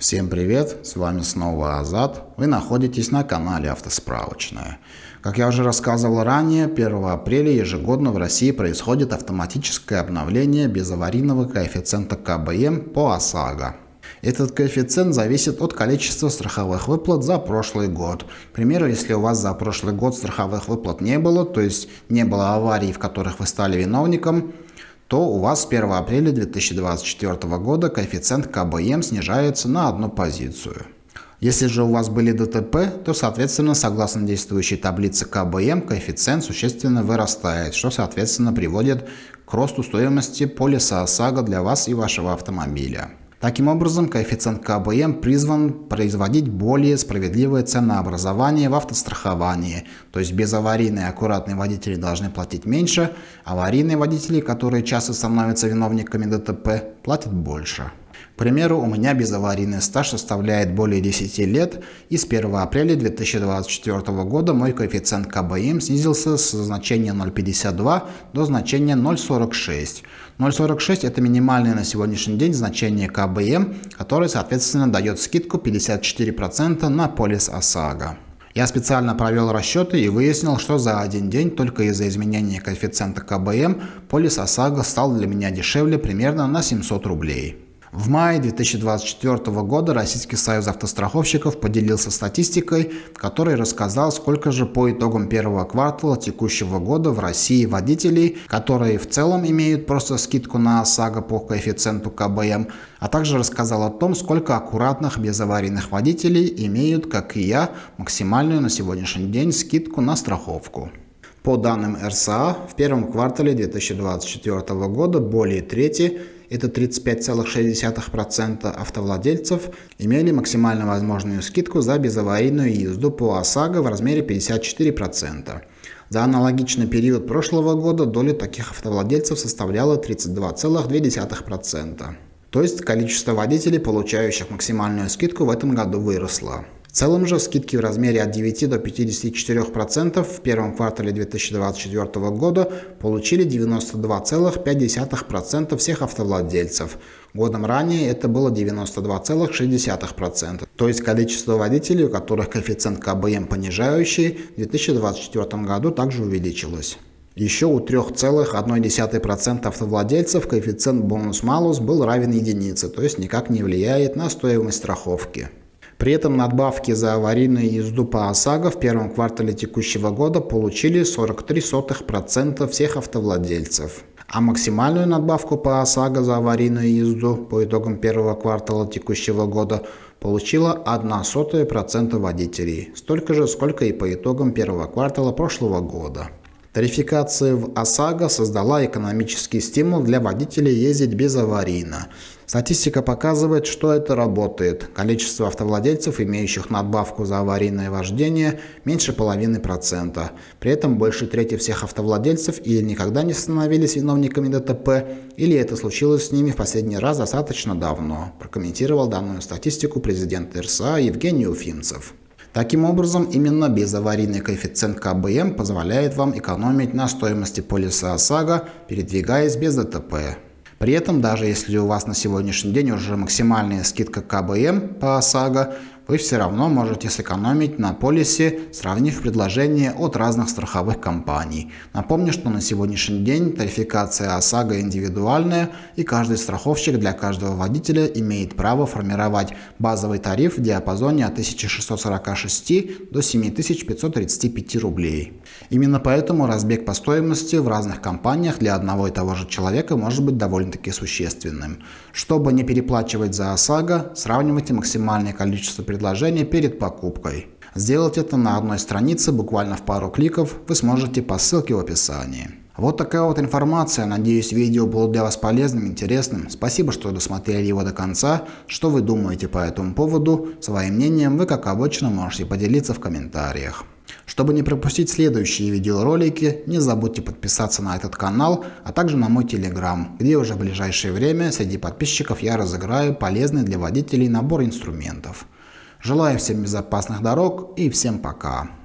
Всем привет, с вами снова Азат. Вы находитесь на канале Автосправочная. Как я уже рассказывал ранее, 1 апреля ежегодно в России происходит автоматическое обновление безаварийного коэффициента КБМ по ОСАГО. Этот коэффициент зависит от количества страховых выплат за прошлый год. К примеру, если у вас за прошлый год страховых выплат не было, то есть не было аварий, в которых вы стали виновником, то у вас с 1 апреля 2024 года коэффициент КБМ снижается на одну позицию. Если же у вас были ДТП, то, соответственно, согласно действующей таблице КБМ, коэффициент существенно вырастает, что, соответственно, приводит к росту стоимости полиса ОСАГО для вас и вашего автомобиля. Таким образом, коэффициент КБМ призван производить более справедливое ценообразование в автостраховании, то есть безаварийные аккуратные водители должны платить меньше, аварийные водители, которые часто становятся виновниками ДТП, платят больше. К примеру, у меня безаварийный стаж составляет более 10 лет, и с 1 апреля 2024 года мой коэффициент КБМ снизился с значения 0,52 до значения 0,46. 0,46 – это минимальное на сегодняшний день значение КБМ, которое, соответственно, дает скидку 54% на полис ОСАГО. Я специально провел расчеты и выяснил, что за один день только из-за изменения коэффициента КБМ полис ОСАГО стал для меня дешевле примерно на 700 рублей. В мае 2024 года Российский союз автостраховщиков поделился статистикой, в которой рассказал, сколько же по итогам первого квартала текущего года в России водителей, которые в целом имеют просто скидку на ОСАГО по коэффициенту КБМ, а также рассказал о том, сколько аккуратных безаварийных водителей имеют, как и я, максимальную на сегодняшний день скидку на страховку. По данным РСА, в первом квартале 2024 года более трети, это 35,6% автовладельцев, имели максимально возможную скидку за безаварийную езду по ОСАГО в размере 54%. За аналогичный период прошлого года доля таких автовладельцев составляла 32,2%. То есть количество водителей, получающих максимальную скидку, в этом году выросло. В целом же скидки в размере от 9 до 54% в первом квартале 2024 года получили 92,5% всех автовладельцев. Годом ранее это было 92,6%. То есть количество водителей, у которых коэффициент КБМ понижающий, в 2024 году также увеличилось. Еще у 3,1% автовладельцев коэффициент бонус-малус был равен единице, то есть никак не влияет на стоимость страховки. При этом надбавки за аварийную езду по ОСАГО в первом квартале текущего года получили 43% всех автовладельцев. А максимальную надбавку по ОСАГО за аварийную езду по итогам первого квартала текущего года получила 0,01% водителей. Столько же, сколько и по итогам первого квартала прошлого года. Тарификация в ОСАГО создала экономический стимул для водителей ездить безаварийно. Статистика показывает, что это работает. Количество автовладельцев, имеющих надбавку за аварийное вождение, меньше 0,5%. При этом больше трети всех автовладельцев или никогда не становились виновниками ДТП, или это случилось с ними в последний раз достаточно давно, прокомментировал данную статистику президент РСА Евгений Уфимцев. Таким образом, именно безаварийный коэффициент КБМ позволяет вам экономить на стоимости полиса ОСАГО, передвигаясь без ДТП. При этом, даже если у вас на сегодняшний день уже максимальная скидка КБМ по ОСАГО, вы все равно можете сэкономить на полисе, сравнив предложения от разных страховых компаний. Напомню, что на сегодняшний день тарификация ОСАГО индивидуальная, и каждый страховщик для каждого водителя имеет право формировать базовый тариф в диапазоне от 1646 до 7535 рублей. Именно поэтому разбег по стоимости в разных компаниях для одного и того же человека может быть довольно-таки существенным. Чтобы не переплачивать за ОСАГО, сравнивайте максимальное количество предложение перед покупкой. Сделать это на одной странице буквально в пару кликов вы сможете по ссылке в описании. Вот такая вот информация. Надеюсь, видео было для вас полезным, интересным. Спасибо, что досмотрели его до конца. Что вы думаете по этому поводу? Своим мнением вы, как обычно, можете поделиться в комментариях. Чтобы не пропустить следующие видеоролики, не забудьте подписаться на этот канал, а также на мой телеграм, где уже в ближайшее время среди подписчиков я разыграю полезный для водителей набор инструментов. Желаю всем безопасных дорог и всем пока.